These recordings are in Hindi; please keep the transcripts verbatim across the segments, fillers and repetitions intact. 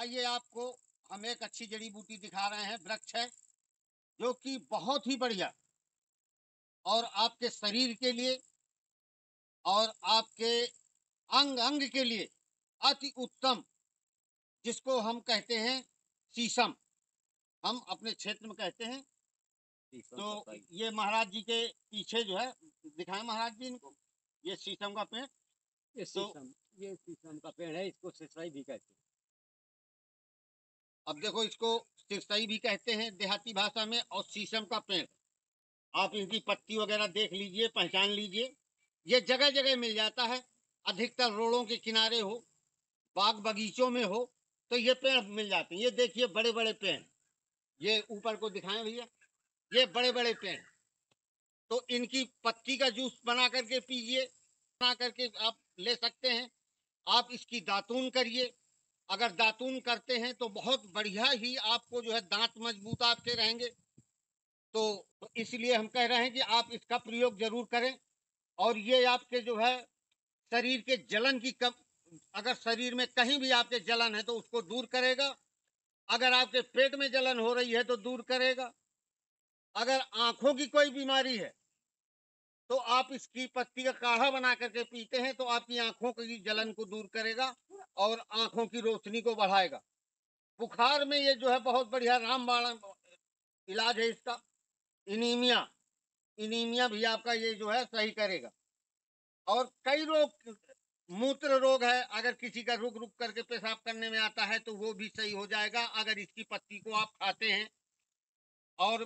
आइए आपको हम एक अच्छी जड़ी बूटी दिखा रहे हैं। वृक्ष है जो कि बहुत ही बढ़िया और आपके शरीर के लिए और आपके अंग अंग के लिए अति उत्तम, जिसको हम कहते हैं शीशम, हम अपने क्षेत्र में कहते हैं। तो ये महाराज जी के पीछे जो है दिखाएं महाराज जी इनको, ये शीशम का पेड़, ये शीशम, तो, ये शीशम का पेड़ है। इसको सिसराई भी कहते हैं। अब देखो, इसको सिसराई भी कहते हैं देहाती भाषा में, और शीशम का पेड़। आप इनकी पत्ती वगैरह देख लीजिए, पहचान लीजिए। ये जगह जगह मिल जाता है, अधिकतर रोडों के किनारे हो, बाग बगीचों में हो तो ये पेड़ मिल जाते हैं। ये देखिए बड़े बड़े पेड़, ये ऊपर को दिखाएं भैया, ये बड़े बड़े पेड़। तो इनकी पत्ती का जूस बना करके पीजिए, बना करके आप ले सकते हैं। आप इसकी दातुन करिए, अगर दातुन करते हैं तो बहुत बढ़िया ही आपको जो है दांत मजबूत आपके रहेंगे। तो इसलिए हम कह रहे हैं कि आप इसका प्रयोग जरूर करें। और ये आपके जो है शरीर के जलन की कम, अगर शरीर में कहीं भी आपके जलन है तो उसको दूर करेगा। अगर आपके पेट में जलन हो रही है तो दूर करेगा। अगर आंखों की कोई बीमारी है तो आप इसकी पत्ती का काढ़ा बना करके पीते हैं तो आपकी आंखों की जलन को दूर करेगा और आंखों की रोशनी को बढ़ाएगा। बुखार में ये जो है बहुत बढ़िया रामबाण इलाज है इसका। इनीमिया, इनीमिया भी आपका ये जो है सही करेगा। और कई रोग, मूत्र रोग है, अगर किसी का रुक रुक करके पेशाब करने में आता है तो वो भी सही हो जाएगा अगर इसकी पत्ती को आप खाते हैं। और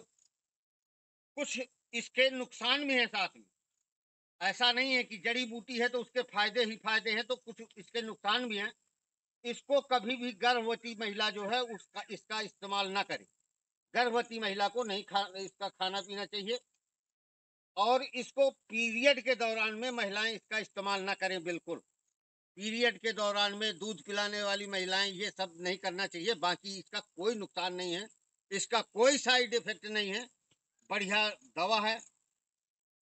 कुछ इसके नुकसान भी है साथ में, ऐसा नहीं है कि जड़ी बूटी है तो उसके फायदे ही फायदे हैं, तो कुछ इसके नुकसान भी हैं। इसको कभी भी गर्भवती महिला जो है उसका इसका इस्तेमाल ना करे। गर्भवती महिला को नहीं खा इसका खाना पीना चाहिए। और इसको पीरियड के दौरान में महिलाएं इसका इस्तेमाल ना करें, बिल्कुल। पीरियड के दौरान में दूध पिलाने वाली महिलाएं ये सब नहीं करना चाहिए। बाकी इसका कोई नुकसान नहीं है, इसका कोई साइड इफेक्ट नहीं है। बढ़िया दवा है,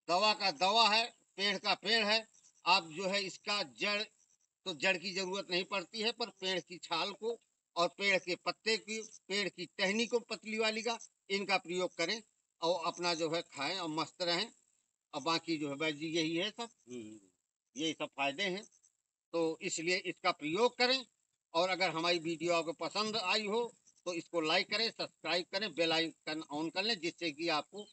दवा का दवा है, पेड़ का पेड़ है। आप जो है इसका जड़, तो जड़ की ज़रूरत नहीं पड़ती है, पर पेड़ की छाल को और पेड़ के पत्ते की, पेड़ की टहनी को, पतली वाली का, इनका प्रयोग करें और अपना जो है खाएं और मस्त रहें। और बाकी जो है भाई जी यही है सब, यही सब फायदे हैं। तो इसलिए इसका प्रयोग करें। और अगर हमारी वीडियो आपको पसंद आई हो तो इसको लाइक करें, सब्सक्राइब करें, बेल आइकन ऑन कर लें, जिससे कि आपको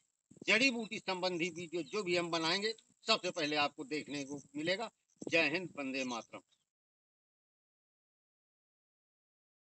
जड़ी बूटी संबंधी वीडियो जो भी हम बनाएंगे सबसे पहले आपको देखने को मिलेगा। जय हिंद, वंदे मातरम।